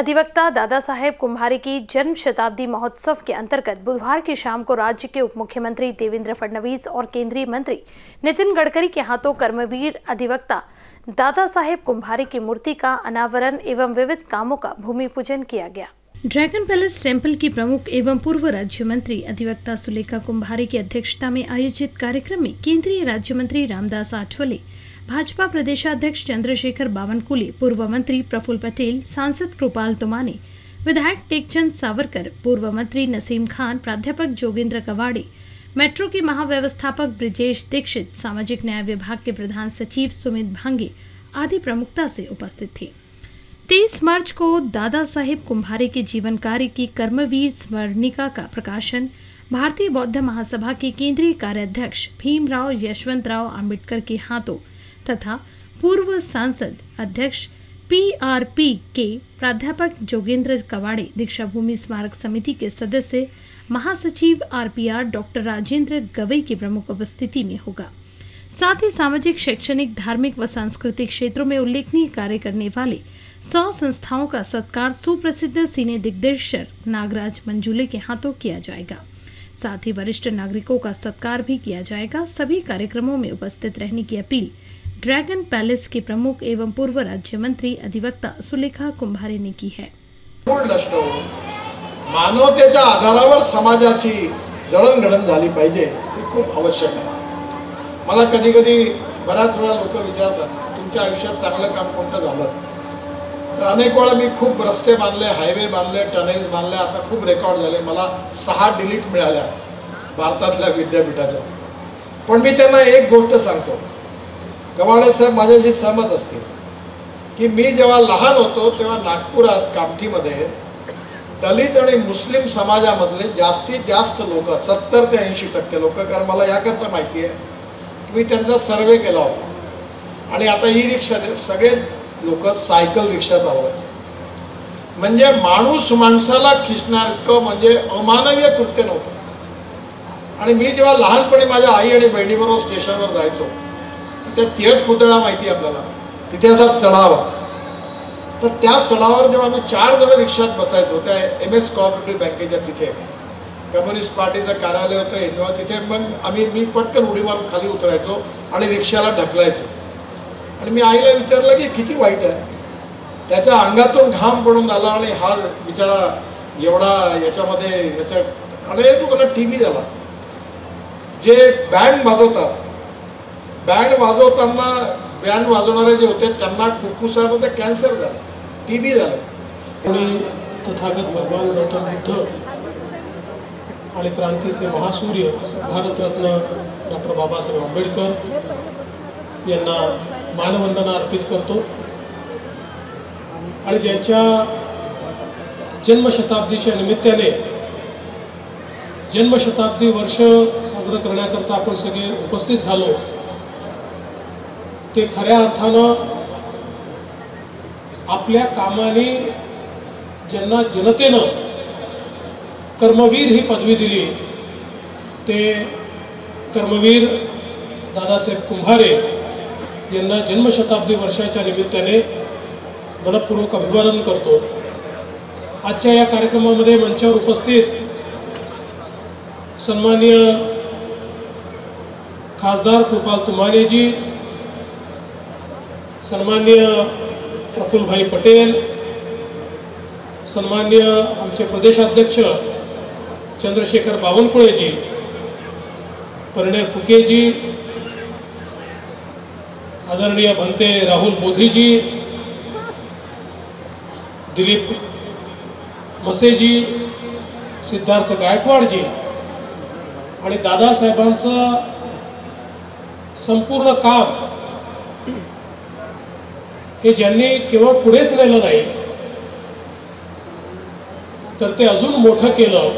अधिवक्ता दादा साहेब कुंभारे की जन्म शताब्दी महोत्सव के अंतर्गत बुधवार की शाम को राज्य के उप मुख्यमंत्री देवेंद्र फडणवीस और केंद्रीय मंत्री नितिन गडकरी के हाथों कर्मवीर अधिवक्ता दादा साहेब कुंभारे की मूर्ति का अनावरण एवं विविध कामों का भूमि पूजन किया गया। ड्रैगन पैलेस टेंपल की प्रमुख एवं पूर्व राज्य मंत्री अधिवक्ता सुलेखा कुंभारे की अध्यक्षता में आयोजित कार्यक्रम में केंद्रीय राज्य मंत्री रामदास आठवाले, भाजपा प्रदेशाध्यक्ष चंद्रशेखर बावनकुली, पूर्व मंत्री प्रफुल्ल पटेल, सांसद कृपाल तुमाने, विधायक टेकचंद चंद सावरकर, पूर्व मंत्री नसीम खान, प्राध्यापक जोगेंद्र कवाड़ी, मेट्रो के महाव्यवस्थापक ब्रिजेश दीक्षित, सामाजिक न्याय विभाग के प्रधान सचिव सुमित भांगे आदि प्रमुखता से उपस्थित थे। 23 मार्च को दादा साहेब कुंभारे के जीवन कार्य की कर्मवीर स्मरणिका का प्रकाशन भारतीय बौद्ध महासभा के केंद्रीय कार्याध्यक्ष भीमराव यशवंत राव आम्बेडकर के हाथों तथा पूर्व सांसद अध्यक्ष PRP के प्राध्यापक जोगेंद्र कवाड़ी, दीक्षाभूमि स्मारक समिति के सदस्य महासचिव RPR डॉक्टर राजेंद्र गवई की प्रमुख उपस्थिति में होगा। साथ ही सामाजिक, शैक्षणिक, धार्मिक व सांस्कृतिक क्षेत्रों में उल्लेखनीय कार्य करने वाले 100 संस्थाओं का सत्कार सुप्रसिद्ध सिने दिग्दर्शक नागराज मंजूले के हाथों किया जाएगा। साथ ही वरिष्ठ नागरिकों का सत्कार भी किया जाएगा। सभी कार्यक्रमों में उपस्थित रहने की अपील ड्रैगन पैलेस के प्रमुख एवं पूर्व राज्य मंत्री अधिवक्ता सुलेखा कुंभारे ने की है। मानवतेच्या आधारावर समाजाची जडणघडण झाली पाहिजे, हे खूप आवश्यक आहे। मला कधी कधी बऱ्याच वेळा लोक विचारतात, तुमच्या आयुष्यात चांगलं काम कोणतं झालं? अनेक वेळा मी खूप रस्ते बांधले, हायवे बांधले, टनेल्स बांधले, आता खूप रेकॉर्ड झाले, मला 6 डिलीट मिळाल्या भारतातल्या विद्यापीठाच्या। पण मी त्यांना एक गोष्ट सांगतो, गवाळे साहेब माझ्याशी सहमत असतील की मी जेव्हा लहान होतो तेव्हा नागपुरात कामठीमध्ये दलित आणि मुस्लिम समाजामधले जास्तीत जास्त लोक 70 ते 80% लोक, कारण मला याकरता माहिती आहे की मी त्यांचा सर्वे केला होता। आणि आता ई रिक्षाचे सगळे लोक सायकल रिक्षा चालवायचे, म्हणजे माणूस माणसाला खिसणारं म्हणजे अमानवीय कृत्य नव्हतं। आणि मी जेव्हा लहानपणी माझ्या आई आणि बहिणीबरोबर स्टेशनवर जायचो तर त्या तिळक पुतळा माहिती आपल्याला, तिथे असा चढाव, तर त्या चढावावर जेव्हा आम्ही 4 जण रिक्षात बसायचो त्या MS कोऑपरेटिव्ह बँकेच्या तिथे कम्युनिस्ट पार्टीचं कार्यालय होतं हिंदवा, तिथे मग मी पटकन उडी मारून खाली उतरायचो आणि रिक्षाला ढकलायचो। आणि मी आईला विचारलं की किती वाईट आहे, त्याच्या अंगातून घाम पडून आला आणि हा बिचारा एवढा याच्यामध्ये याच्या अनेक टीबी झाला। जे बँड वाजवतात, बँड वाजवताना बँड वाजवणारे जे होते त्यांना फुफ्फुसामध्ये कॅन्सर झाला, TB झाला। कोणी तथागत भगवान गौतम बुद्ध आणि क्रांतीचे महासूर्य भारतरत्न डॉक्टर बाबासाहेब आंबेडकर यांना मानवंदना अर्पित करतो। आणि ज्यांच्या जन्मशताब्दीच्या निमित्ताने जन्मशताब्दी वर्ष साजरं करण्याकरता आपण सगळे उपस्थित झालो, ते खऱ्या अर्थानं आपल्या कामाने ज्यांना जनतेनं कर्मवीर ही पदवी दिली ते कर्मवीर दादासाहेब कुंभारे यांना जन्मशताब्दी वर्षाच्या निमित्ताने मनपूर्वक अभिवादन करतो। आजच्या या कार्यक्रमामध्ये मंचावर उपस्थित सन्माननीय खासदार कृपाल तुमानेजी, सन्माननीय प्रफुल्लभाई पटेल, सन्माननीय आमचे प्रदेशाध्यक्ष चंद्रशेखर बावनकुळेजी, परिणय फुकेजी, आदरणीय भंते राहुल बोधीजी, दिलीप मसेजी, सिद्धार्थ गायकवाड़जी आणि दादासाहेबांचं संपूर्ण काम हे ज्यांनी केवळ पुढेच नेलं नाही तर ते अजून मोठं केलं,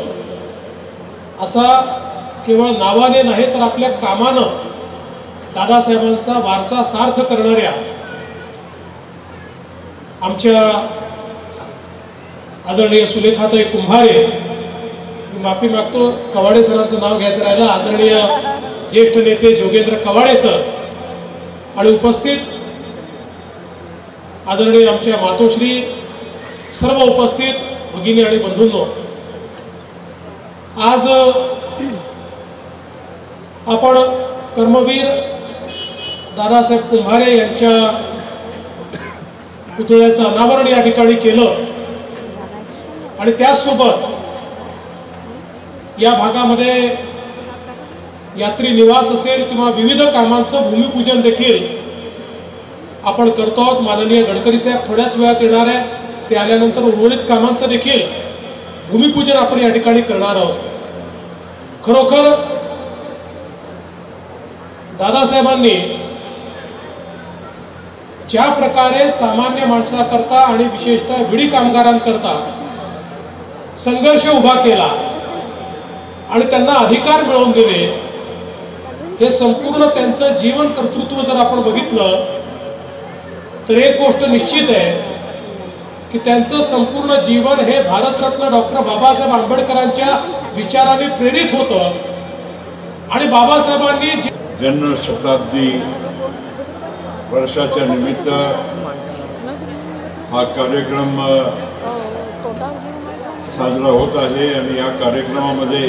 असा केवळ नावाने नाही तर आपल्या कामानं दादासाहेबांचा वारसा सार्थ करणाऱ्या आमच्या आदरणीय सुलेखाताई कुंभारे, माफी मागतो कवाडे सरांचं नाव घ्यायचं राहिलं, आदरणीय ज्येष्ठ नेते जोगेंद्र कवाडे सर आणि उपस्थित आदरणीय आमच्या मातोश्री सर्व उपस्थित भगिनी आणि बंधूंनो, आज आपण कर्मवीर दादा साहेब कुंभारे यांच्या पुतळ्याचं अनावरण या ठिकाणी केलं आणि त्यासोबत या भागामध्ये यात्री निवास असेल किंवा विविध कामांचं भूमिपूजन देखील आपण करतो आहोत। माननीय गडकरी साहेब थोड्याच वेळात येणार आहेत, ते आल्यानंतर उर्वरित कामांचं देखील भूमिपूजन आपण या ठिकाणी करणार आहोत। खरोखर दादासाहेबांनी ज्या प्रकारे सामान्य माणसाकरता आणि विशेषतः विडी कामगारांकरता संघर्ष उभा केला आणि त्यांना अधिकार मिळवून दिले, हे संपूर्ण त्यांचं जीवन कर्तृत्व जर आपण बघितलं तर एक गोष्ट निश्चित आहे कि त्यांचं संपूर्ण जीवन हे भारतरत्न डॉक्टर बाबासाहेब आंबेडकरांच्या विचाराने प्रेरित होतं आणि बाबासाहेबांनी जन्मशताब्दी वर्षाच्या निमित्त हा कार्यक्रम साजरा होत आहे आणि या कार्यक्रमामध्ये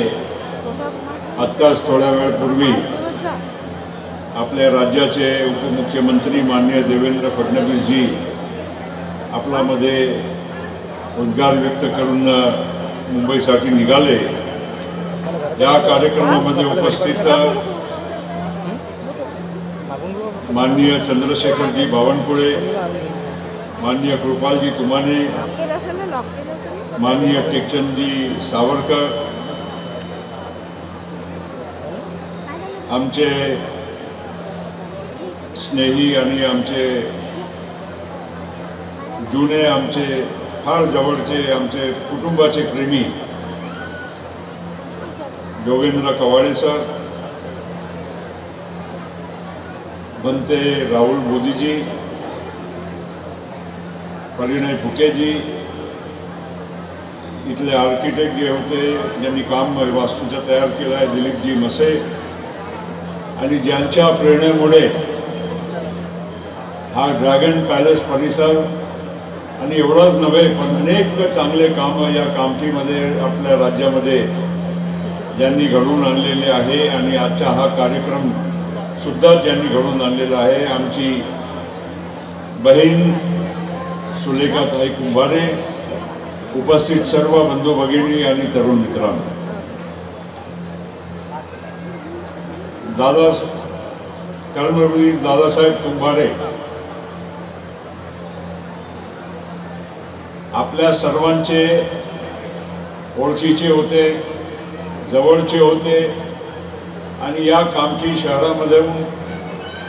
आत्ताच थोड्या वेळापूर्वी आपल्या राज्याचे उपमुख्यमंत्री माननीय देवेंद्र फडणवीस जी आपल्यामध्ये उद्गार व्यक्त करून मुंबईसाठी निघाले। या कार्यक्रमामध्ये उपस्थित माननीय चंद्रशेखरजी बावनकुले, माननीय कृपालजी तुमाने, माननीय टेकचंद चंद सावरकर, आमचे स्नेही आणि आमचे जुने आमचे फार जवळचे आमचे कुटुंबाचे प्रेमी जोगेंद्र कवाड़ी सर, बनते राहुल बोधी जी, परिणय फुके जी, इथले आर्किटेक्ट जे होते ज्यांनी काम वास्तूचं तयार केलं आहे, दिलीप जी मसे, आणि ज्यांच्या प्रेरणेमुळे हा ड्रॅगन पैलेस परिसर आणि एवढंच नव्हे पण अनेक चांगले कामं या कामठीमध्ये आपल्या राज्यामध्ये ज्यांनी घडवून आणलेले आहे आणि आजचा हा कार्यक्रम सुद्धा ज्यांनी घडवून आणलेला आहे, आमची बहीण सुलेखा कुंभारे, उपस्थित सर्व बंधू भगिनी आणि तरुण मित्रांनो, दादा कर्मवीर दादासाहेब कुंभारे आपल्या सर्वांचे ओळखीचे होते, जवळचे होते आणि या कामठी शहरामध्ये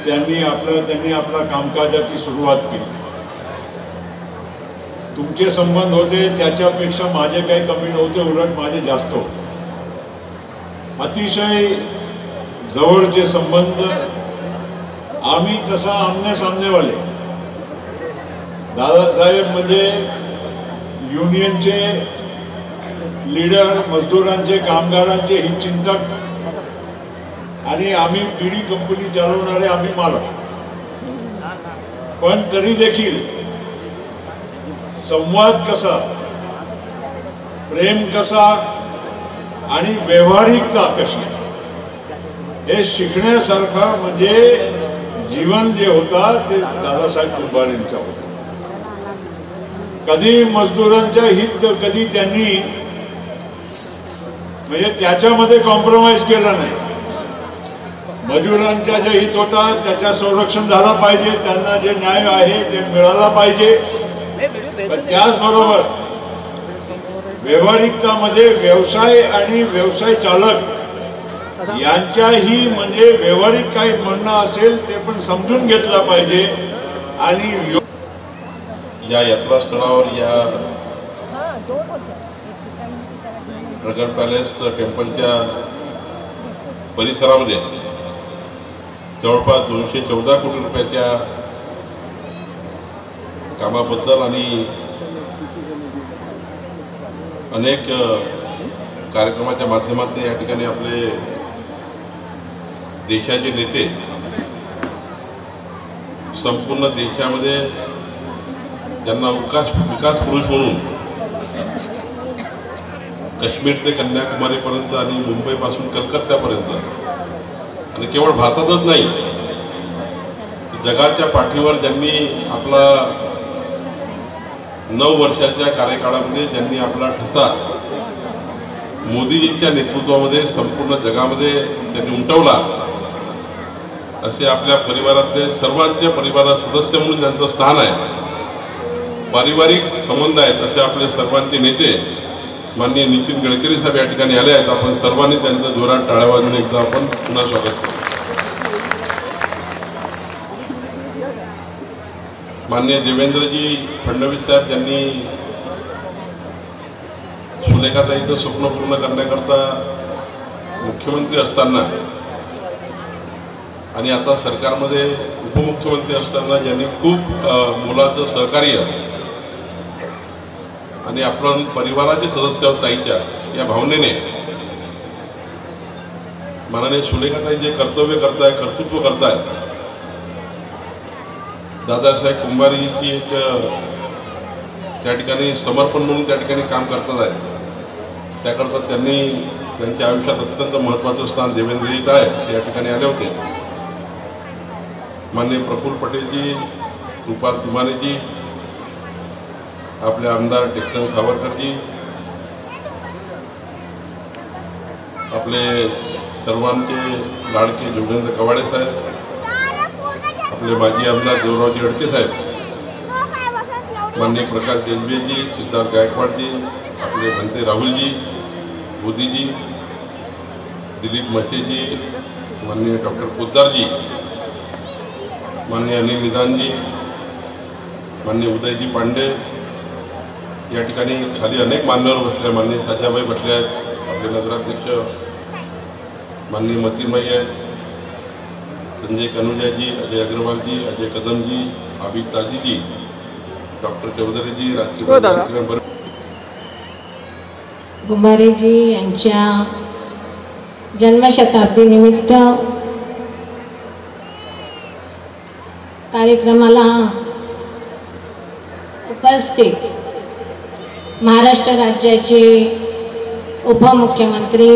त्यांनी आपल्या कामकाजाची सुरुवात केली। तुमचे संबंध होते त्याच्यापेक्षा माझे काही कमी नव्हते, उलट माझे जास्त होते। अतिशय जवळचे संबंध, आम्ही तसा आमने सामनेवाले। दादासाहेब म्हणजे युनियनचे लीडर, मजदूरांचे, कामगारांचे हितचिंतक आणि आम्ही बीडी कंपनी चालवणारे, आम्ही मालक। पण तरी देखील संवाद कसा, प्रेम कसा आणि व्यवहारिकता कशी, हे शिकण्यासारखं म्हणजे जीवन जे होता ते दादासाहेब कुंभारेंचा होता। कधी मजदूरांच्या हित, कधी त्यांनी म्हणजे त्याच्यामध्ये कॉम्प्रोमाइज केला नाही। मजुरांच्या जे हित होता त्याच्या संरक्षण झाला पाहिजे, त्यांना जे न्याय आहे ते मिळाला पाहिजे, पण त्याचबरोबर व्यावहारिकतामध्ये व्यवसाय आणि व्यवसाय चालक यांच्याही म्हणजे व्यावहारिक काही म्हणणं असेल ते पण समजून घेतलं पाहिजे। आणि या यात्रास्थळावर या ड्रॅगन पैलेस टेम्पलच्या परिसरामध्ये जवळपास 214 कोटी रुपयाच्या कामाबद्दल आणि अनेक कार्यक्रमाच्या माध्यमातून या ठिकाणी आपले देशाचे नेते संपूर्ण देशामध्ये त्यांना विकास पुरुष म्हणून काश्मीर ते कन्याकुमारीपर्यंत आणि मुंबईपासून कलकत्त्यापर्यंत आणि केवळ भारतातच नाही जगाच्या पाठीवर ज्यांनी आपला 9 वर्षाच्या कार्यकाळामध्ये ज्यांनी आपला ठसा मोदीजींच्या नेतृत्वामध्ये संपूर्ण जगामध्ये त्यांनी उमटवला असे आपल्या परिवारातले सर्वांच्या परिवारात सदस्य म्हणून त्यांचं स्थान आहे, पारिवारिक संबंध आहेत असे आपले सर्वांचे नेते माननीय नितिन गडकरी साहब या ठिकाणी आले आहेत। आपण सर्वांनी त्यांचा जोरात टाळ्या वाजवून एकदा आपण पुन्हा स्वागत करू। माननीय देवेंद्रजी फडणवीस साहब त्यांनी सुलेखाताईचं स्वप्न पूर्ण करण्याकरता मुख्यमंत्री असताना आणि आता सरकारमध्ये उपमुख्यमंत्री असताना ज्यांनी खूप मोलाचं सहकार्य आणि आपण परिवाराचे सदस्य आहोत ताईच्या या भावनेने माननीय सुलेखाताई जे कर्तव्य करताय कर्तृत्व करताय दादा साहेब कुंभारे जी एक त्या ठिकाणी समर्पण म्हणून त्या ठिकाणी काम करतात आहे त्याकरता त्यांनी त्यांच्या आयुष्यात अत्यंत महत्त्वाचं स्थान देवेंद्रजीत आहे या ठिकाणी आले होते। माननीय प्रफुल्ल पटेल जी, कृपाल तुमाने जी, आपले आमदार टेकचंद चंद सावरकर जी, आपले सर्वांचे लाडके जोगेंद्र कवाड़ी साहेब, आपले माजी आमदार देवरावजी अडके साहेब, माननीय प्रकाश देशवे जी, सिद्धार्थ गायकवाड़ जी, आपले भंते राहुल जी, बोधी जी, दिलीप मसे जी, माननीय डॉक्टर पोद्दार जी, माननीय अनिल निदान जी, माननीय उदयजी पांडे, या ठिकाणी खाली अनेक मान्यवर बसले, माननीय साजाबाई बसले आहेत, आपले नगराध्यक्ष माननीय मतीनबाई आहेत, संजय कनुजा जी, अजय अग्रवाल जी, अजय कदम जी, आबिद ताजी जी, डॉक्टर चौधरी जी, राजकीय कुंभारे जी यांच्या जन्मशताब्दी निमित्त कार्यक्रमाला उपस्थित महाराष्ट्र राज्याचे उपमुख्यमंत्री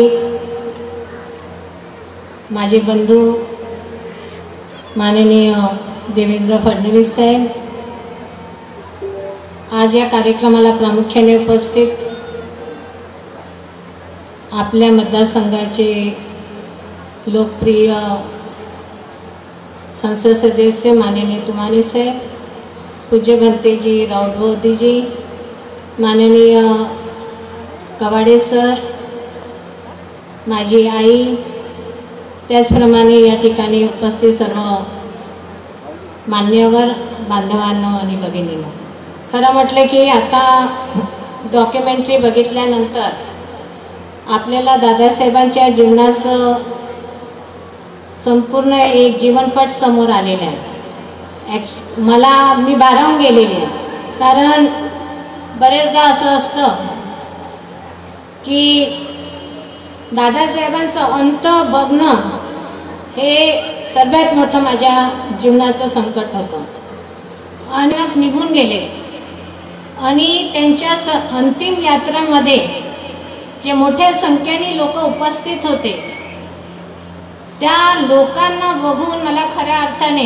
माझे बंधू माननीय देवेंद्र फडणवीस साहेब, आज या कार्यक्रमाला प्रामुख्याने उपस्थित आपल्या मतदारसंघाचे लोकप्रिय संसद सदस्य माननीय तुमाने साहेब, पूज्य भंतेजी राहुल बोधीजी, माननीय कवाडे सर, माझी आई, त्याचप्रमाणे या ठिकाणी उपस्थित सर्व मान्यवर बांधवांनो आणि भगिनींनो, खरं म्हटलं की आता डॉक्युमेंटरी बघितल्यानंतर आपल्याला दादासाहेबांच्या जीवनाचं संपूर्ण एक जीवनपट समोर आलेला आहे। मी भारावून गेलेली आहे, कारण बरेचदा असं असतं की दादासाहेबांचं अंत बघणं हे सर्वात मोठं माझ्या जीवनाचं संकट होतं। अनेक निघून गेले आणि त्यांच्या अंतिम यात्रेमध्ये जे मोठ्या संख्येने लोक उपस्थित होते त्या लोकांना बघून मला खऱ्या अर्थाने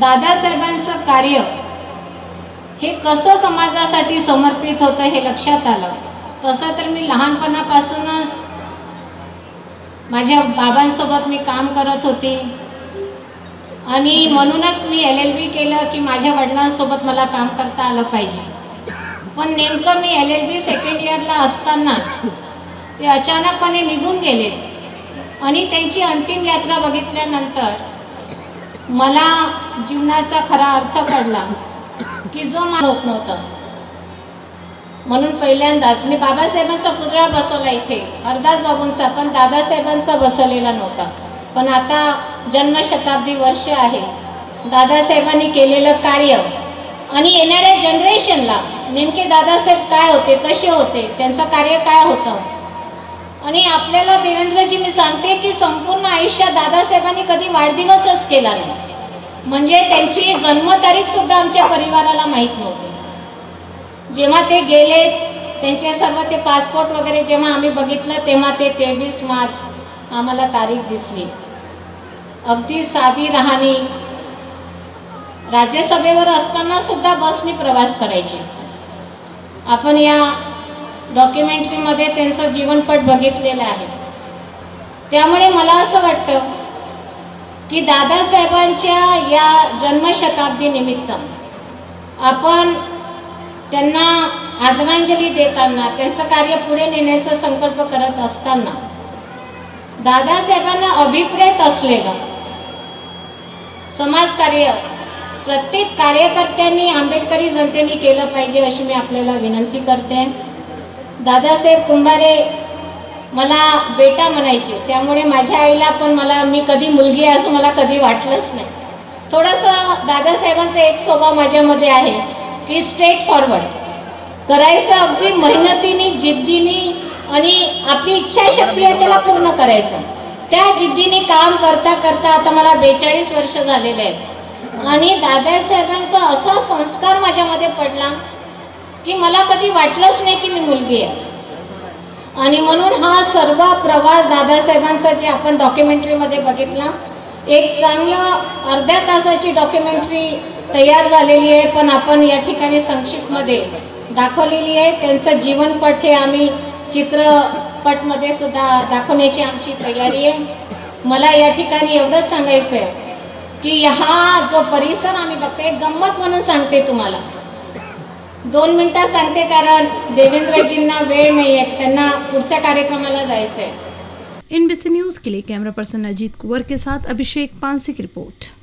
दादासाहेबांचं कार्य हे कसं समाजासाठी समर्पित होतं हे लक्षात आलं। तसं तर मी लहानपणापासूनच माझ्या बाबांसोबत मी काम करत होती आणि म्हणूनच मी LLB केलं की माझ्या वडिलांसोबत मला काम करता आलं पाहिजे। पण नेमकं मी LLB सेकंड इयरला असतानाच ते अचानकपणे निघून गेलेत आणि त्यांची अंतिम यात्रा बघितल्यानंतर मला जीवनाचा खरा अर्थ कळला की जो होत नव्हता। म्हणून पहिल्यांदाच मी बाबासाहेबांचा पुतळा बसवला इथे, हरदास बाबूंचा, पण दादासाहेबांचा बसवलेला नव्हता। पण आता जन्मशताब्दी वर्ष आहे, दादासाहेबांनी केलेलं कार्य आणि येणाऱ्या जनरेशनला नेमके दादासाहेब काय होते, कसे होते, त्यांचं कार्य काय होतं आणि आपल्याला देवेंद्रजी मी सांगते की संपूर्ण आयुष्यात दादासाहेबांनी कधी वाढदिवसच केला नाही, म्हणजे त्यांची जन्मतारीखसुद्धा आमच्या परिवाराला माहीत नव्हती। जेव्हा ते गेले त्यांचे सर्व ते पासपोर्ट वगैरे जेव्हा आम्ही बघितलं तेव्हा ते 23 मार्च आम्हाला तारीख दिसली. अगदी साधी राहणी, राज्यसभेवर असताना सुद्धा बसने प्रवास करायचे. आपण या डॉक्युमेंटरीमध्ये त्यांचं जीवनपट बघितलेला आहे. त्यामुळे मला असं वाटतं की दादासाहेबांच्या या जन्मशताब्दी निमित्त आपण त्यांना आदरांजली देताना, त्यांचं कार्य पुढे नेण्याचा संकल्प करत असताना दादासाहेबांना अभिप्रेत असलेलं समाजकार्य प्रत्येक कार्यकर्त्यांनी, आंबेडकरी जनतेने केलं पाहिजे अशी मी आपल्याला विनंती करते. दादासाहेब कुंभारे मला बेटा म्हणायचे, त्यामुळे माझ्या आईला पण मी कधी मुलगी असं मला कधी वाटलंच नाही. थोडंसं दादासाहेबांचा एक स्वभाव माझ्यामध्ये आहे की स्ट्रेट फॉरवर्ड करायचं, अगदी मेहनतीने जिद्दीने आणि आपली इच्छाशक्ती आहे त्याला पूर्ण करायचं. त्या जिद्दीने काम करता करता आता मला 42 वर्ष झालेले आहेत आणि दादासाहेबांचा असा संस्कार माझ्यामध्ये पडला की मला कधी वाटलंच नाही की मी मुलगी आहे. आणि म्हणून हा सर्व प्रवास दादासाहेबांचा जे आपण डॉक्युमेंटरीमध्ये बघितला, एक चांगलं अर्ध्या तासाची डॉक्युमेंटरी तयार झालेली आहे पण आपण या ठिकाणी संक्षिप्तमध्ये दाखवलेली आहे. त्यांचं जीवनपट हे आम्ही चित्रपटमध्ये सुद्धा दाखवण्याची आमची तयारी आहे. मला या ठिकाणी एवढंच सांगायचं आहे की हा जो परिसर आम्ही बघते, गंमत म्हणून सांगते तुम्हाला, 2 मिनिटात सांगते कारण देवेंद्रजींना वेळ नाही आहे, त्यांना पुढच्या कार्यक्रमाला जायचं आहे. INBC न्यूज़ के लिए कैमरा पर्सन अजीत कुवर के साथ अभिषेक पांसिक की रिपोर्ट.